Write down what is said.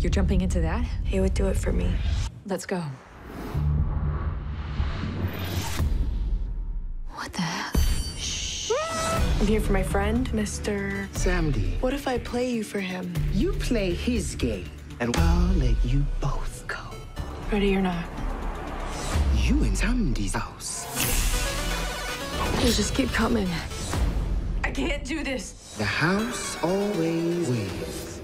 You're jumping into that? He would do it for me. Let's go. What the hell? Shh. I'm here for my friend, Mr. Samdi. What if I play you for him? You play his game, and I'll let you both go. Ready or not? You in Samdi's house. You just keep coming. I can't do this. The house always wins.